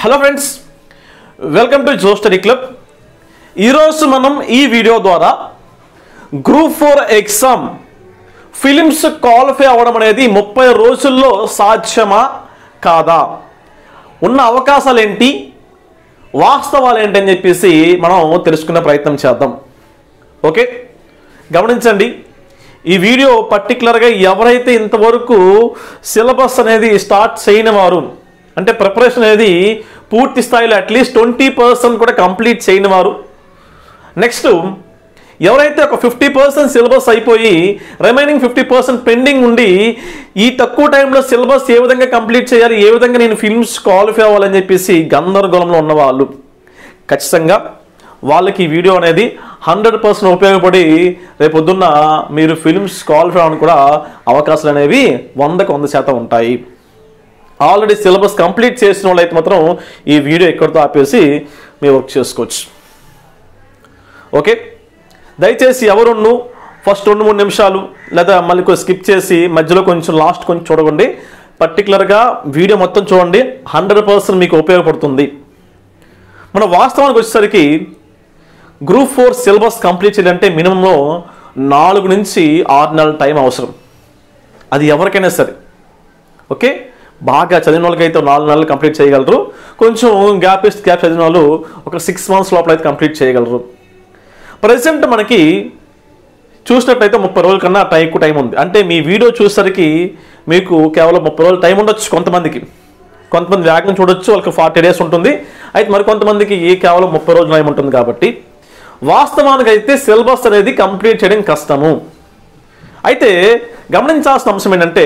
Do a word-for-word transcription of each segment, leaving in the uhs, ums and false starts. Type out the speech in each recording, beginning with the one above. Hello friends, welcome to Josh study club. ఈరోజు మనం ఈ వీడియో ద్వారా గ్రూప్ ఫోర్ ఎగ్జామ్ ఫిలిమ్స్ క్వాలిఫై అవ్వడం అనేది ముప్పై రోజుల్లో సాధ్యమా కాదా, ఉన్న అవకాశాలు ఏంటి, వాస్తవాలు ఏంటి అని చెప్పేసి మనం తెలుసుకునే ప్రయత్నం చేద్దాం. ఓకే, గమనించండి. ఈ వీడియో పర్టికులర్గా ఎవరైతే ఇంతవరకు సిలబస్ అనేది స్టార్ట్ చేయని వారు, అంటే ప్రిపరేషన్ అనేది పూర్తి స్థాయిలో అట్లీస్ట్ ట్వంటీ పర్సెంట్ కూడా కంప్లీట్ చేయని వారు, నెక్స్ట్ ఎవరైతే ఒక ఫిఫ్టీ పర్సెంట్ సిలబస్ అయిపోయి రిమైనింగ్ ఫిఫ్టీ పర్సెంట్ పెండింగ్ ఉండి ఈ తక్కువ టైంలో సిలబస్ ఏ విధంగా కంప్లీట్ చేయాలి, ఏ విధంగా నేను ఫిల్మ్స్ క్వాలిఫై అవ్వాలని చెప్పేసి గందరగోళంలో ఉన్నవాళ్ళు, ఖచ్చితంగా వాళ్ళకి ఈ వీడియో అనేది హండ్రెడ్ పర్సెంట్ ఉపయోగపడి రేపొద్దున్న మీరు ఫిల్మ్స్ క్వాలిఫై అవ్వడానికి కూడా అవకాశాలు అనేవి వందకు వంద శాతం ఉంటాయి. ఆల్రెడీ సిలబస్ కంప్లీట్ చేసిన వాళ్ళైతే మాత్రం ఈ వీడియో ఎక్కడితో ఆపేసి మీ వర్క్ చేసుకోవచ్చు. ఓకే, దయచేసి ఎవరున్ను ఫస్ట్ రెండు మూడు నిమిషాలు లేదా మళ్ళీ కొంచెం స్కిప్ చేసి మధ్యలో కొంచెం లాస్ట్ కొంచెం చూడండి. పర్టికులర్గా వీడియో మొత్తం చూడండి, హండ్రెడ్ పర్సెంట్ మీకు ఉపయోగపడుతుంది. మన వాస్తవానికి వచ్చేసరికి గ్రూప్ ఫోర్ సిలబస్ కంప్లీట్ చేయాలంటే మినిమంలో నాలుగు నుంచి ఆరు నెలల టైం అవసరం. అది ఎవరికైనా సరే. ఓకే, బాగా చదివిన వాళ్ళకైతే నాలుగు నెలలు కంప్లీట్ చేయగలరు. కొంచెం గ్యాప్ ఇస్తే గ్యాప్ చదివిన వాళ్ళు ఒక సిక్స్ మంత్స్ లోపల అయితే కంప్లీట్ చేయగలరు. ప్రజెంట్ మనకి చూసినట్లయితే ముప్పై రోజుల కన్నా టైం ఎక్కువ టైం ఉంది. అంటే మీ వీడియో చూసేసరికి మీకు కేవలం ముప్పై రోజులు టైం ఉండొచ్చు. కొంతమందికి కొంతమంది వేగం చూడొచ్చు, వాళ్ళకి ఫార్టీ డేస్ ఉంటుంది. అయితే మరికొంతమందికి కేవలం ముప్పై రోజుల టైం ఉంటుంది. కాబట్టి వాస్తవానికి అయితే సిలబస్ అనేది కంప్లీట్ చేయడం కష్టము. అయితే గమనించాల్సిన అంశం ఏంటంటే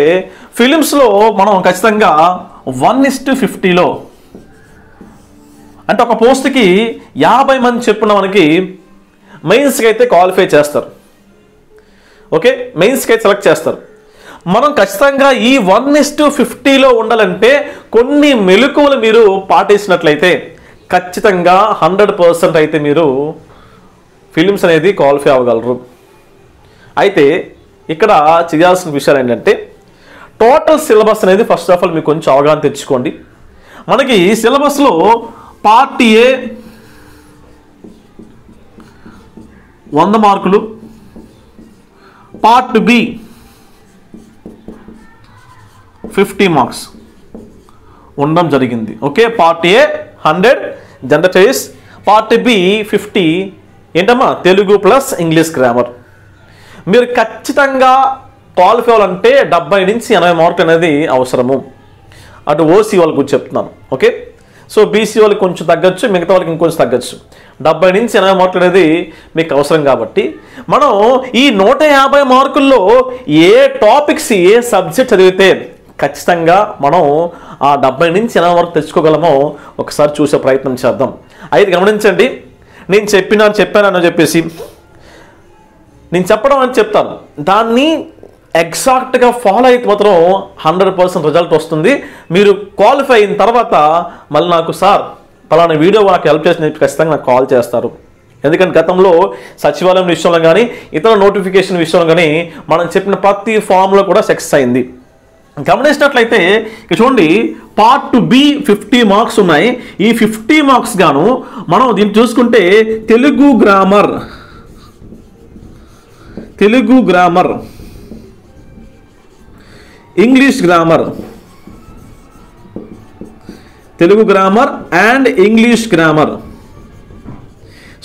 ఫిలిమ్స్లో మనం ఖచ్చితంగా వన్ ఇస్టు ఫిఫ్టీలో, అంటే ఒక పోస్ట్కి యాభై మంది చెప్పున మనకి మెయిన్స్కి అయితే క్వాలిఫై చేస్తారు. ఓకే, మెయిన్స్కి అయితే సెలెక్ట్ చేస్తారు. మనం ఖచ్చితంగా ఈ వన్ ఇస్టు ఫిఫ్టీలో ఉండాలంటే కొన్ని మెలకువలు మీరు పాటించినట్లయితే ఖచ్చితంగా హండ్రెడ్ పర్సెంట్ అయితే మీరు ఫిలిమ్స్ అనేది క్వాలిఫై అవ్వగలరు. అయితే ఇక్కడ చేయాల్సిన విషయాలు ఏంటంటే టోటల్ సిలబస్ అనేది ఫస్ట్ ఆఫ్ ఆల్ మీకు కొంచెం అవగాహన తెచ్చుకోండి. మనకి సిలబస్లో పార్ట్ ఏ వంద మార్కులు, పార్ట్ బి ఫిఫ్టీ మార్క్స్ ఉండడం జరిగింది. Okay, part A hundred general studies, part B fifty ఏంటమ్మా తెలుగు ప్లస్ ఇంగ్లీష్ గ్రామర్. మీరు ఖచ్చితంగా క్వాలిఫై అవ్వాలంటే డెబ్బై నుంచి ఎనభై మార్కులు అనేది అవసరము. అటు ఓసీ వాళ్ళకి గురించి చెప్తున్నాను. ఓకే, సో బీసీ వాళ్ళకి కొంచెం తగ్గచ్చు, మిగతా వాళ్ళకి ఇంకొంచెం తగ్గచ్చు. డెబ్బై నుంచి ఎనభై మార్కులు అనేది మీకు అవసరం. కాబట్టి మనం ఈ నూట యాభై మార్కుల్లో ఏ టాపిక్స్, ఏ సబ్జెక్ట్ చదివితే ఖచ్చితంగా మనం ఆ డెబ్బై నుంచి ఎనభై వరకు తెచ్చుకోగలమో ఒకసారి చూసే ప్రయత్నం చేద్దాం. అయితే గమనించండి, నేను చెప్పినాను చెప్పానని చెప్పేసి నేను చెప్పడం అని చెప్తాను, దాన్ని ఎగ్జాక్ట్గా ఫాలో అయితే మాత్రం హండ్రెడ్ పర్సెంట్ రిజల్ట్ వస్తుంది. మీరు క్వాలిఫై అయిన తర్వాత మళ్ళీ నాకు సార్ పలానా వీడియో నాకు హెల్ప్ చేసిన చెప్పి ఖచ్చితంగా నాకు కాల్ చేస్తారు. ఎందుకంటే గతంలో సచివాలయం విషయంలో కానీ ఇతర నోటిఫికేషన్ విషయంలో కానీ మనం చెప్పిన ప్రతి ఫామ్లో కూడా సక్సెస్ అయింది. గమనించినట్లయితే ఇక చూడండి, పార్ట్ బి ఫిఫ్టీ మార్క్స్ ఉన్నాయి. ఈ ఫిఫ్టీ మార్క్స్ గాను మనం దీన్ని చూసుకుంటే Telugu grammar Telugu grammar English grammar Telugu grammar and English grammar.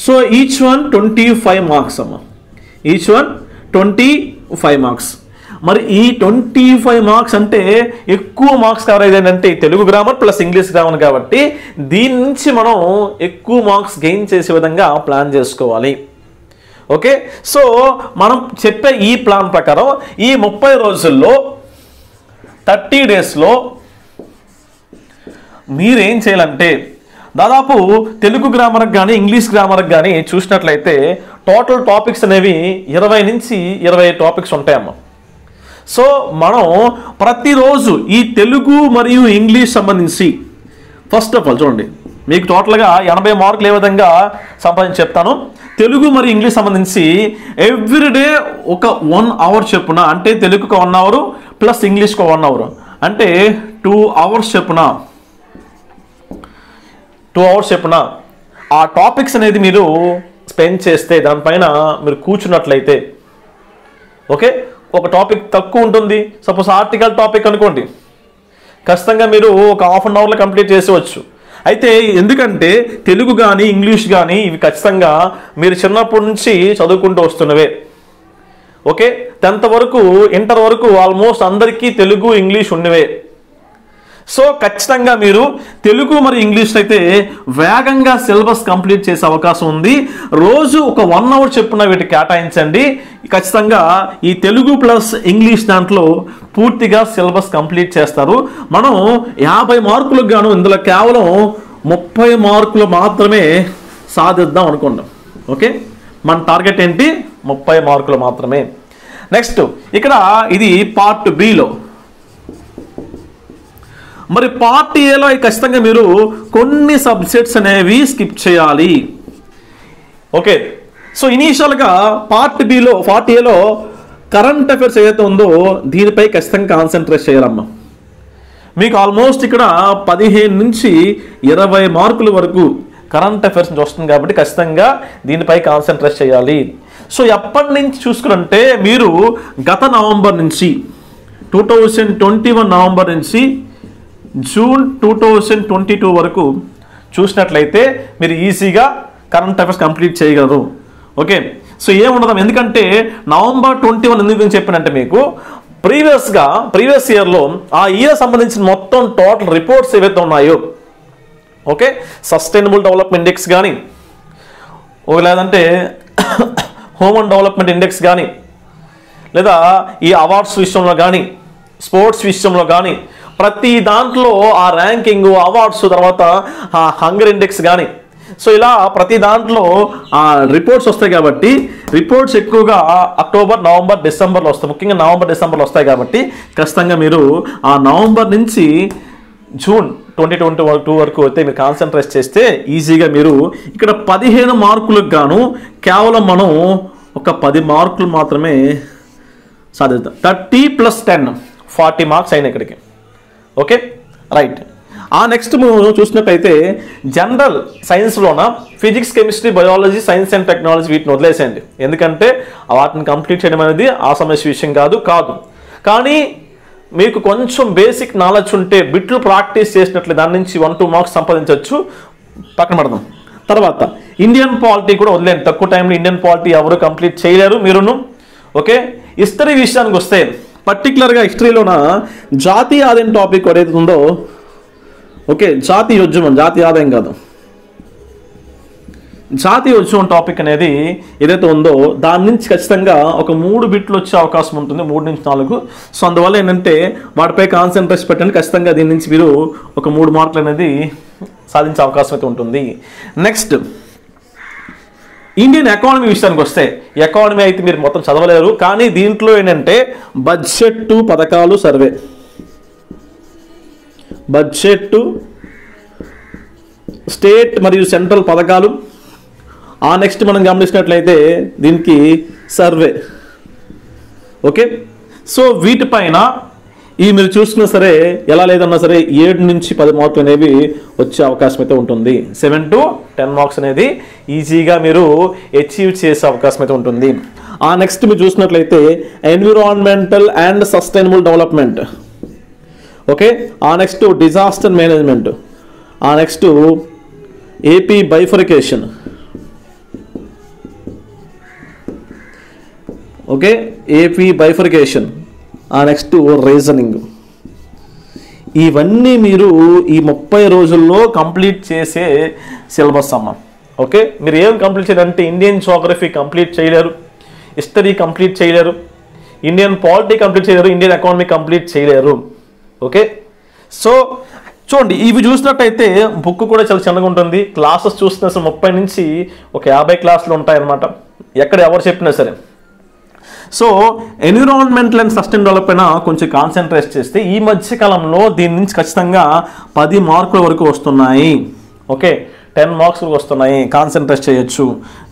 So each one twenty five marks అమ్మ, each one twenty five marks. మరి ఈ ట్వంటీ ఫైవ్ మార్క్స్ అంటే ఎక్కువ మార్క్స్ కవరేజ్ ఏంటంటే Telugu grammar plus English grammar. కాబట్టి దీని నుంచి మనం ఎక్కువ మార్క్స్ గెయిన్ చేసే విధంగా ప్లాన్ చేసుకోవాలి. ఓకే, సో మనం చెప్పే ఈ ప్లాన్ ప్రకారం ఈ ముప్పై రోజుల్లో థర్టీ డేస్లో మీరేం చేయాలంటే దాదాపు తెలుగు గ్రామర్కి కానీ ఇంగ్లీష్ గ్రామర్కి కానీ చూసినట్లయితే టోటల్ టాపిక్స్ అనేవి ఇరవై నుంచి ఇరవై టాపిక్స్ ఉంటాయమ్మ. సో మనం ప్రతిరోజు ఈ తెలుగు మరియు ఇంగ్లీష్ సంబంధించి ఫస్ట్ ఆఫ్ ఆల్ చూడండి, మీకు టోటల్గా ఎనభై మార్కులు ఏ విధంగా సంపాదించి చెప్తాను. తెలుగు మరియు ఇంగ్లీష్ సంబంధించి ఎవ్రీడే ఒక వన్ అవర్ చెప్పున, అంటే తెలుగుకు వన్ అవరు ప్లస్ ఇంగ్లీష్కి వన్ అవరు, అంటే టూ అవర్స్ చెప్పున టూ అవర్స్ చెప్పిన ఆ టాపిక్స్ అనేది మీరు స్పెండ్ చేస్తే దానిపైన మీరు కూర్చున్నట్లయితే ఓకే, ఒక టాపిక్ తక్కువ ఉంటుంది. సపోజ్ ఆర్టికల్ టాపిక్ అనుకోండి, ఖచ్చితంగా మీరు ఒక హాఫ్ అన్ అవర్లో కంప్లీట్ చేసేవచ్చు. అయితే ఎందుకంటే తెలుగు కానీ ఇంగ్లీష్ కానీ ఇవి ఖచ్చితంగా మీరు చిన్నప్పటి నుంచి చదువుకుంటూ వస్తున్నవే. ఓకే, టెన్త్ వరకు ఇంటర్ వరకు ఆల్మోస్ట్ అందరికీ తెలుగు ఇంగ్లీష్ ఉన్నవే. సో ఖచ్చితంగా మీరు తెలుగు మరియు ఇంగ్లీష్ అయితే వేగంగా సిలబస్ కంప్లీట్ చేసే అవకాశం ఉంది. రోజు ఒక వన్ అవర్ చెప్పున వీటికి కేటాయించండి. ఖచ్చితంగా ఈ తెలుగు ప్లస్ ఇంగ్లీష్ దాంట్లో పూర్తిగా సిలబస్ కంప్లీట్ చేస్తారు. మనం యాభై మార్కులకు గాను ఇందులో కేవలం ముప్పై మార్కులు మాత్రమే సాధిద్దాం అనుకున్నాం. ఓకే, మన టార్గెట్ ఏంటి? ముప్పై మార్కులు మాత్రమే. నెక్స్ట్ ఇక్కడ ఇది పార్ట్ బిలో. మరి పార్ట్ ఏలో ఖచ్చితంగా మీరు కొన్ని సబ్జెక్ట్స్ అనేవి స్కిప్ చేయాలి. ఓకే, సో ఇనీషియల్గా పార్ట్ బిలో పార్ట్ ఏలో కరెంట్ అఫైర్స్ ఏదైతే ఉందో దీనిపై ఖచ్చితంగా కాన్సన్ట్రేట్ చేయాలమ్మా. మీకు ఆల్మోస్ట్ ఇక్కడ పదిహేను నుంచి ఇరవై మార్కుల వరకు కరెంట్ అఫైర్స్ నుంచి వస్తుంది కాబట్టి ఖచ్చితంగా దీనిపై కాన్సన్ట్రేట్ చేయాలి. సో ఎప్పటి నుంచి చూసుకునంటే మీరు గత నవంబర్ నుంచి two thousand twenty one November నుంచి June two thousand twenty two వరకు చూసినట్లయితే మీరు ఈజీగా కరెంట్ అఫైర్స్ కంప్లీట్ చేయగలరు. ఓకే, సో ఏముండదాం, ఎందుకంటే నవంబర్ ట్వంటీ వన్ ఎందుకు చెప్పినంటే మీకు ప్రీవియస్గా ప్రీవియస్ ఇయర్లో ఆ ఇయర్ సంబంధించిన మొత్తం టోటల్ రిపోర్ట్స్ ఏవైతే ఉన్నాయో, ఓకే, సస్టైనబుల్ డెవలప్మెంట్ ఇండెక్స్ కానీ ఒక లేదంటే హోమ్ అండ్ డెవలప్మెంట్ ఇండెక్స్ కానీ లేదా ఈ అవార్డ్స్ విషయంలో కానీ స్పోర్ట్స్ విషయంలో కానీ ప్రతి దాంట్లో ఆ ర్యాంకింగ్ అవార్డ్స్ తర్వాత ఆ హంగర్ ఇండెక్స్ కానీ, సో ఇలా ప్రతి దాంట్లో ఆ రిపోర్ట్స్ వస్తాయి కాబట్టి రిపోర్ట్స్ ఎక్కువగా అక్టోబర్ నవంబర్ డిసెంబర్లో వస్తాయి. ముఖ్యంగా నవంబర్ డిసెంబర్లో వస్తాయి కాబట్టి ఖచ్చితంగా మీరు ఆ నవంబర్ నుంచి జూన్ ట్వంటీ ట్వంటీ టూ వరకు అయితే మీరు కాన్సన్ట్రేట్ చేస్తే ఈజీగా మీరు ఇక్కడ పదిహేను మార్కులకు గాను కేవలం మనం ఒక పది మార్కులు మాత్రమే సాధిస్తాం. Thirty plus ten forty marks అయినాయి ఇక్కడికి. Okay, right. ఆ నెక్స్ట్ మనం చూసినట్టయితే జనరల్ సైన్స్లోన physics, chemistry, biology, science and technology వీటిని వదిలేసేయండి. ఎందుకంటే వాటిని కంప్లీట్ చేయడం అనేది ఆ సమస్య విషయం కాదు కాదు కానీ మీకు కొంచెం బేసిక్ నాలెడ్జ్ ఉంటే బిట్లు ప్రాక్టీస్ చేసినట్లు దాని నుంచి వన్ టూ మార్క్స్ సంపాదించవచ్చు. పక్కన పెడదాం. తర్వాత ఇండియన్ పాలిటీ కూడా వదిలేండి. తక్కువ టైంలో ఇండియన్ పాలిటీ ఎవరు కంప్లీట్ చేయలేరు మీరును. ఓకే, హిస్టరీ విషయానికి వస్తే పర్టికులర్గా హిస్టరీలోన జాతీయ ఆదాయం టాపిక్ ఏదైతే ఉందో, ఓకే, జాతీయ ఉద్యమం, జాతీయ ఆదాయం కాదు, జాతీయ ఉద్యమం టాపిక్ అనేది ఏదైతే ఉందో దాని నుంచి ఖచ్చితంగా ఒక మూడు బిట్లు వచ్చే అవకాశం ఉంటుంది, మూడు నుంచి నాలుగు. సో అందువల్ల ఏంటంటే వాటిపై కాన్సన్ట్రేట్ పెట్టండి. ఖచ్చితంగా దీని నుంచి మీరు ఒక మూడు మార్కులు అనేది సాధించే అవకాశం అయితే ఉంటుంది. నెక్స్ట్ ఇండియన్ ఎకానమీ విషయానికి వస్తే ఎకానమీ అయితే మీరు మొత్తం చదవలేరు, కానీ దీంట్లో ఏంటంటే బడ్జెట్ పథకాలు సర్వే, బడ్జెట్, స్టేట్ మరియు సెంట్రల్ పథకాలు. ఆ నెక్స్ట్ మనం గమనించినట్లయితే దీనికి సర్వే. ఓకే, సో వీటిపైన ఈ మీరు చూసుకున్నా సరే ఎలా లేదన్నా సరే ఏడు నుంచి పది మార్కులు అనేవి వచ్చే అవకాశం అయితే ఉంటుంది. సెవెన్ టు టెన్ మార్క్స్ అనేది ఈజీగా మీరు అచీవ్ చేసే అవకాశం అయితే ఉంటుంది. ఆ నెక్స్ట్ మీరు చూసినట్లయితే environmental and sustainable development. Okay, ఆ నెక్స్ట్ డిజాస్టర్ మేనేజ్మెంట్. ఆ next AP bifurcation. Okay, AP bifurcation. ఆ నెక్స్ట్ రీజనింగ్. ఇవన్నీ మీరు ఈ ముప్పై రోజుల్లో కంప్లీట్ చేసే సిలబస్ అమ్మ. ఓకే, మీరు ఏం కంప్లీట్ చేయాలంటే ఇండియన్ జోగ్రఫీ కంప్లీట్ చేయలేరు, హిస్టరీ కంప్లీట్ చేయలేరు, ఇండియన్ పాలిటీ కంప్లీట్ చేయలేరు, ఇండియన్ ఎకానమీ కంప్లీట్ చేయలేరు. ఓకే, సో చూడండి, ఇవి చూసినట్టయితే బుక్ కూడా చాలా చిన్నగా ఉంటుంది. క్లాసెస్ చూస్తున్నా సరే ముప్పై నుంచి ఒక యాభై క్లాసులు ఉంటాయన్నమాట, ఎక్కడ ఎవరు చెప్పినా సరే. So environmental and sustain development పైన కొంచెం కాన్సన్ట్రేట్ చేస్తే ఈ మధ్యకాలంలో దీని నుంచి ఖచ్చితంగా పది మార్కుల వరకు వస్తున్నాయి. ఓకే, టెన్ మార్క్స్ వరకు వస్తున్నాయి, కాన్సన్ట్రేట్ చేయొచ్చు.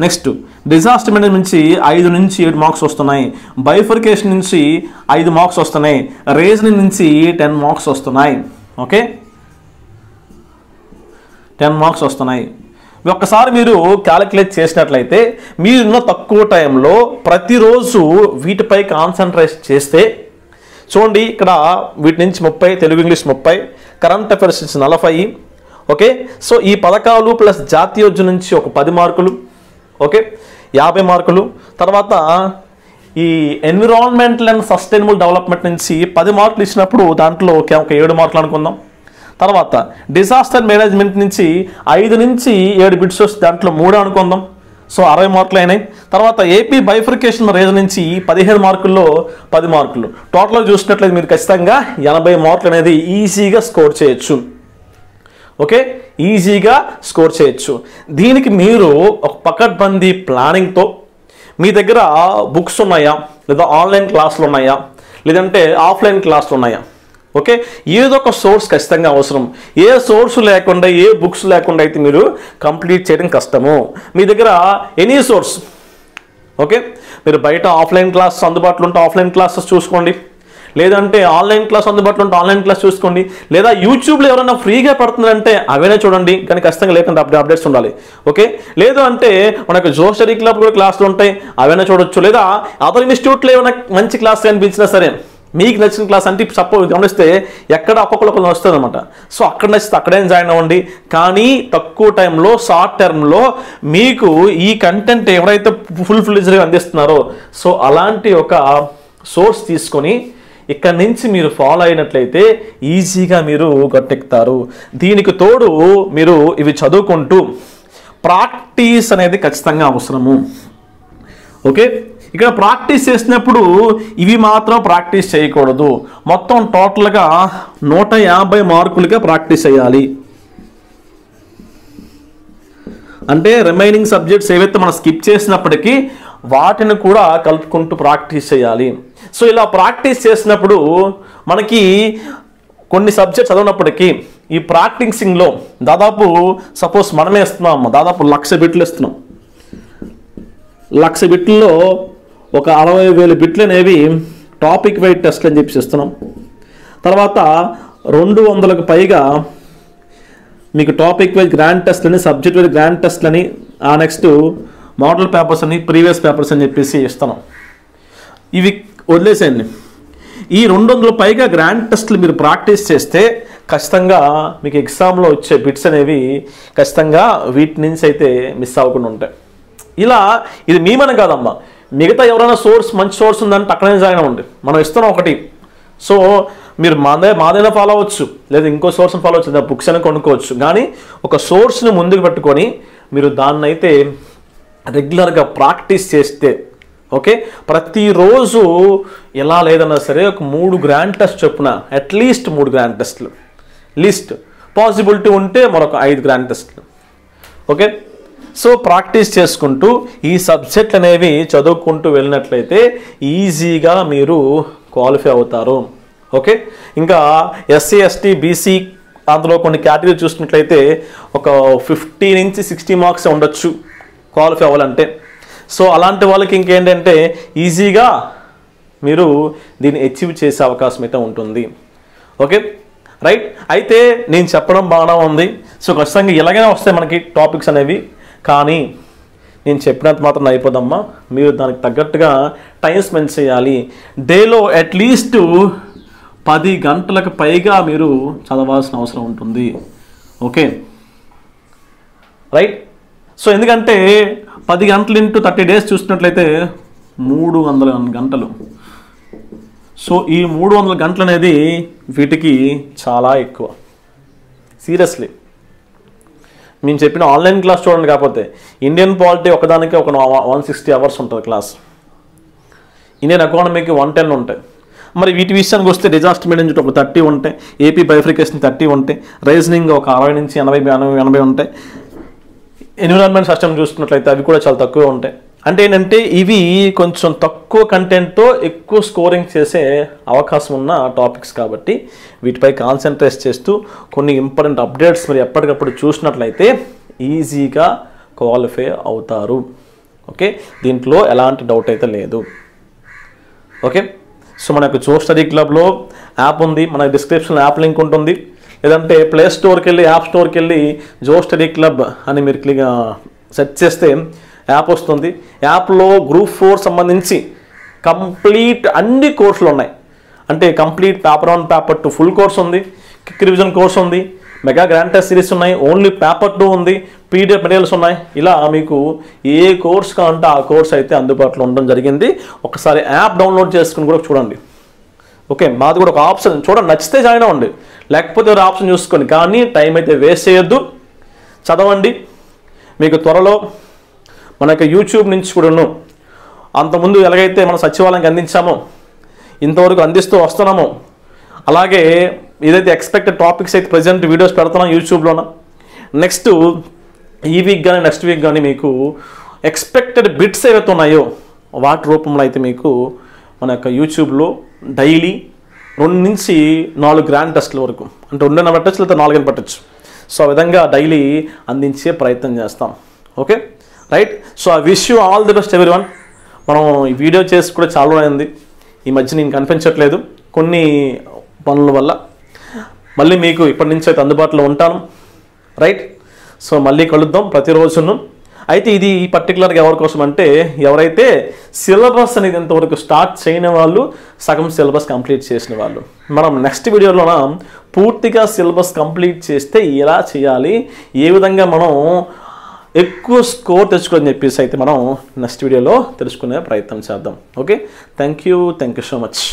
నెక్స్ట్ డిజాస్టర్ మేనేజ్మెంట్ నుంచి ఐదు నుంచి ఏడు మార్క్స్ వస్తున్నాయి, బైఫర్కేషన్ నుంచి ఐదు మార్క్స్ వస్తున్నాయి, రీజనింగ్ నుంచి టెన్ మార్క్స్ వస్తున్నాయి. ఓకే, టెన్ మార్క్స్ వస్తున్నాయి. ఒక్కసారి మీరు క్యాలిక్యులేట్ చేసినట్లయితే మీరున్న తక్కువ టైంలో ప్రతిరోజు వీటిపై కాన్సన్ట్రేట్ చేస్తే చూడండి, ఇక్కడ వీటి నుంచి ముప్పై, తెలుగు ఇంగ్లీష్ ముప్పై, కరెంట్ అఫైర్స్ నుంచి నలభై. ఓకే, సో ఈ పథకాలు ప్లస్ జాతీయోద్యం నుంచి ఒక పది మార్కులు, ఓకే యాభై మార్కులు. తర్వాత ఈ ఎన్విరాన్మెంటల్ అండ్ సస్టైనబుల్ డెవలప్మెంట్ నుంచి పది మార్కులు ఇచ్చినప్పుడు దాంట్లో ఒక ఏడు మార్కులు అనుకుందాం. తర్వాత డిజాస్టర్ మేనేజ్మెంట్ నుంచి ఐదు నుంచి ఏడు బిట్స్ వస్తే దాంట్లో మూడు అనుకుందాం, సో అరవై మార్కులు అయినాయి. తర్వాత ఏపీ బైఫర్కేషన్ రీజన్ నుంచి పదిహేడు మార్కుల్లో పది మార్కులు. టోటల్గా చూసినట్లయితే మీరు ఖచ్చితంగా ఎనభై మార్కులు అనేది ఈజీగా స్కోర్ చేయొచ్చు. ఓకే, ఈజీగా స్కోర్ చేయొచ్చు. దీనికి మీరు ఒక పకడ్బందీ ప్లానింగ్తో, మీ దగ్గర బుక్స్ ఉన్నాయా, లేదా ఆన్లైన్ క్లాసులు ఉన్నాయా, లేదంటే ఆఫ్లైన్ క్లాసులు ఉన్నాయా, ఓకే ఏదో ఒక సోర్స్ ఖచ్చితంగా అవసరం. ఏ సోర్స్ లేకుండా, ఏ బుక్స్ లేకుండా అయితే మీరు కంప్లీట్ చేయడం కష్టము. మీ దగ్గర ఎనీ సోర్స్, ఓకే మీరు బయట ఆఫ్లైన్ క్లాస్ అందుబాటులో ఉంటే ఆఫ్లైన్ క్లాసెస్ చూసుకోండి, లేదంటే ఆన్లైన్ క్లాస్ అందుబాటులో ఉంటే ఆన్లైన్ క్లాస్ చూసుకోండి, లేదా యూట్యూబ్లో ఎవరైనా ఫ్రీగా పడుతుందంటే అవైనా చూడండి, కానీ ఖచ్చితంగా లేకుండా అప్డే అప్డేట్స్ ఉండాలి. ఓకే, లేదు అంటే మనకు జోష్ స్టడీ క్లబ్ కూడా క్లాసులు ఉంటాయి, అవైనా చూడొచ్చు, లేదా అదర్ ఇన్స్టిట్యూట్లో ఏమైనా మంచి క్లాస్ కనిపించినా సరే మీకు నచ్చిన క్లాస్ అంటే సపోజ్ గమనిస్తే ఎక్కడ ఒక్కొక్కరు వస్తుంది అనమాట. సో అక్కడ నచ్చితే అక్కడేం జాయిన్ అవ్వండి, కానీ తక్కువ టైంలో షార్ట్ టర్మ్లో మీకు ఈ కంటెంట్ ఎవరైతే ఫుల్ ఫ్లెడ్జ్‌గా అందిస్తున్నారో సో అలాంటి ఒక సోర్స్ తీసుకొని ఇక్కడ నుంచి మీరు ఫాలో అయినట్లయితే ఈజీగా మీరు గట్టెక్కుతారు. దీనికి తోడు మీరు ఇవి చదువుకుంటూ ప్రాక్టీస్ అనేది ఖచ్చితంగా అవసరము. ఓకే, ఇక్కడ ప్రాక్టీస్ చేసినప్పుడు ఇవి మాత్రం ప్రాక్టీస్ చేయకూడదు, మొత్తం టోటల్గా నూట యాభై మార్కులుగా ప్రాక్టీస్ చేయాలి. అంటే రిమైనింగ్ సబ్జెక్ట్స్ ఏవైతే మనం స్కిప్ చేసినప్పటికీ వాటిని కూడా కలుపుకుంటూ ప్రాక్టీస్ చేయాలి. సో ఇలా ప్రాక్టీస్ చేసినప్పుడు మనకి కొన్ని సబ్జెక్ట్స్ చదివినప్పటికీ ఈ ప్రాక్టీసింగ్లో దాదాపు సపోజ్ మనమే ఇస్తున్నాము, దాదాపు లక్ష బిట్లు ఇస్తున్నాం, లక్ష బిట్లలో ఒక అరవై వేల బిట్లు అనేవి టాపిక్ వైడ్ టెస్ట్లు అని చెప్పి ఇస్తున్నాం. తర్వాత రెండు వందలకు పైగా మీకు టాపిక్ వైజ్ గ్రాండ్ టెస్ట్లని, సబ్జెక్ట్ వైజ్ గ్రాండ్ టెస్ట్లని, ఆ నెక్స్ట్ మోడల్ పేపర్స్ అని, ప్రీవియస్ పేపర్స్ అని చెప్పేసి ఇస్తున్నాం. ఇవి వదిలేసేయండి. ఈ రెండు వందల పైగా గ్రాండ్ టెస్ట్లు మీరు ప్రాక్టీస్ చేస్తే ఖచ్చితంగా మీకు ఎగ్జామ్లో వచ్చే బిట్స్ అనేవి ఖచ్చితంగా వీటి నుంచి అయితే మిస్ అవ్వకుండా ఉంటాయి. ఇలా ఇది మేమని కాదమ్మా, మిగతా ఎవరైనా సోర్స్ మంచి సోర్స్ ఉందంటే అక్కడనే జాయిన్ అవ్వండి, మనం ఇస్తున్నాం ఒకటి. సో మీరు మాదే మాదైనా ఫాలో అవ్వచ్చు, లేదా ఇంకో సోర్స్ని ఫాలో అవ్వచ్చు, లేదా బుక్స్ అయినా కొనుక్కోవచ్చు, కానీ ఒక సోర్స్ని ముందుకు పెట్టుకొని మీరు దాన్ని అయితే రెగ్యులర్గా ప్రాక్టీస్ చేస్తే ఓకే ప్రతిరోజు ఎలా లేదన్నా సరే ఒక మూడు గ్రాండ్ టెస్ట్ చొప్పున, అట్లీస్ట్ మూడు గ్రాండ్ టెస్ట్లు లిస్ట్, పాసిబిలిటీ ఉంటే మరొక ఐదు గ్రాండ్ టెస్ట్లు. ఓకే, సో ప్రాక్టీస్ చేసుకుంటూ ఈ సబ్జెక్ట్ అనేవి చదువుకుంటూ వెళ్ళినట్లయితే ఈజీగా మీరు క్వాలిఫై అవుతారు. ఓకే, ఇంకా ఎస్సీ ఎస్టీ బీసీ అందులో కొన్ని కేటగిరీ చూసినట్లయితే ఒక ఫిఫ్టీ నుంచి సిక్స్టీ మార్క్స్ ఉండొచ్చు క్వాలిఫై అవ్వాలంటే. సో అలాంటి వాళ్ళకి ఇంకేంటంటే ఈజీగా మీరు దీన్ని అచీవ్ చేసే అవకాశం అయితే ఉంటుంది. ఓకే రైట్, అయితే నేను చెప్పడం బాగానే ఉంది. సో ఖచ్చితంగా ఇలాగైనా వస్తాయి మనకి టాపిక్స్ అనేవి, కానీ నేను చెప్పినంత మాత్రం అయిపోదమ్మా, మీరు దానికి తగ్గట్టుగా టైం స్పెండ్ చేయాలి. డేలో అట్లీస్ట్ పది గంటలకు పైగా మీరు చదవాల్సిన అవసరం ఉంటుంది. ఓకే రైట్, సో ఎందుకంటే పది గంటలు ఇంటూ థర్టీ డేస్ చూసినట్లయితే మూడు వందల గంటలు. సో ఈ మూడు వందల గంటలు అనేది వీటికి చాలా ఎక్కువ. సీరియస్లీ మేము చెప్పిన ఆన్లైన్ క్లాస్ చూడండి, కాకపోతే ఇండియన్ పాలిటీ ఒకదానికి ఒక వన్ సిక్స్టీ అవర్స్ ఉంటుంది క్లాస్, ఇండియన్ ఎకానమీకి వన్ టెన్ ఉంటాయి. మరి వీటి విషయానికి వస్తే డిజాస్టర్ మేనేజ్మెంట్ ఒక థర్టీ ఉంటాయి, ఏపీ బైఫర్కేషన్ థర్టీ ఉంటాయి, రైజనింగ్ ఒక అరవై నుంచి ఎనభై ఎనభై ఎనభై ఉంటాయి. ఎన్విరాన్మెంట్ సిస్టమ్ చూసుకున్నట్లయితే అవి కూడా చాలా తక్కువ ఉంటాయి. అంటే ఏంటంటే ఇవి కొంచెం తక్కువ కంటెంట్తో ఎక్కువ స్కోరింగ్ చేసే అవకాశం ఉన్న టాపిక్స్ కాబట్టి వీటిపై కాన్సన్ట్రేట్ చేస్తూ కొన్ని ఇంపార్టెంట్ అప్డేట్స్ మీరు ఎప్పటికప్పుడు చూసినట్లయితే ఈజీగా క్వాలిఫై అవుతారు. ఓకే, దీంట్లో ఎలాంటి డౌట్ అయితే లేదు. ఓకే, సో మనకు జోష్ స్టడీ క్లబ్లో యాప్ ఉంది, మన డిస్క్రిప్షన్లో యాప్ లింక్ ఉంటుంది, లేదంటే ప్లే స్టోర్కి వెళ్ళి యాప్ స్టోర్కి వెళ్ళి జో స్టడీ క్లబ్ అని మీరు క్లిక్ సెర్చ్ చేస్తే యాప్ వస్తుంది. యాప్లో గ్రూప్ ఫోర్ సంబంధించి కంప్లీట్ అన్ని కోర్సులు ఉన్నాయి. అంటే complete paper one paper two full course ఉంది, క్విక్ రివిజన్ కోర్స్ ఉంది, మెగా గ్రాండ్ టెస్ట్ సిరీస్ ఉన్నాయి, ఓన్లీ పేపర్ టూ ఉంది, పీడిఎఫ్ మెటీరియల్స్ ఉన్నాయి. ఇలా మీకు ఏ కోర్స్ కావాలంటే ఆ కోర్స్ అయితే అందుబాటులో ఉండడం జరిగింది. ఒకసారి యాప్ డౌన్లోడ్ చేసుకుని కూడా చూడండి. ఓకే, మాది కూడా ఒక ఆప్షన్ చూడండి, నచ్చితే జాయిన్ అవ్వండి, లేకపోతే ఒక ఆప్షన్ చూసుకొని, కానీ టైం అయితే వేస్ట్ చేయొద్దు, చదవండి. మీకు త్వరలో మనకి యూట్యూబ్ నుంచి కూడాను అంతకుముందు ఎలాగైతే మన సచివాలయానికి అందించామో ఇంతవరకు అందిస్తూ వస్తున్నామో అలాగే ఏదైతే ఎక్స్పెక్టెడ్ టాపిక్స్ అయితే ప్రజెంట్ వీడియోస్ పెడుతున్నాం యూట్యూబ్లోన. నెక్స్ట్ ఈ వీక్ కానీ నెక్స్ట్ వీక్ కానీ మీకు ఎక్స్పెక్టెడ్ బిట్స్ ఏవైతే ఉన్నాయో వాటి రూపంలో అయితే మీకు మన యొక్క యూట్యూబ్లో డైలీ రెండు నుంచి నాలుగు గ్రాండ్ టెస్ట్ల వరకు, అంటే రెండున్న పట్టచ్చు లేకపోతే నాలుగైన పట్టచ్చు, సో ఆ విధంగా డైలీ అందించే ప్రయత్నం చేస్తాం. Okay right, so I wish you all the best everyone. మనం ఈ వీడియో చేసి కూడా చాలా అయింది, ఈ మధ్య నేను కనిపించట్లేదు కొన్ని పనుల వల్ల. మళ్ళీ మీకు ఇప్పటి నుంచి అయితే అందుబాటులో ఉంటాను. రైట్, సో మళ్ళీ కలుద్దాం ప్రతిరోజును. అయితే ఇది ఈ పర్టికులర్గా ఎవరి కోసం అంటే ఎవరైతే సిలబస్ అనేది ఇంతవరకు స్టార్ట్ చేయని వాళ్ళు, సగం సిలబస్ కంప్లీట్ చేసిన వాళ్ళు. మనం నెక్స్ట్ వీడియోలో పూర్తిగా సిలబస్ కంప్లీట్ చేస్తే ఎలా చేయాలి, ఏ విధంగా మనం ఎక్కువ స్కోర్ తెచ్చుకోవాలని చెప్పేసి అయితే మనం నెక్స్ట్ వీడియోలో తెలుసుకునే ప్రయత్నం చేద్దాం. Okay, thank you thank you so much.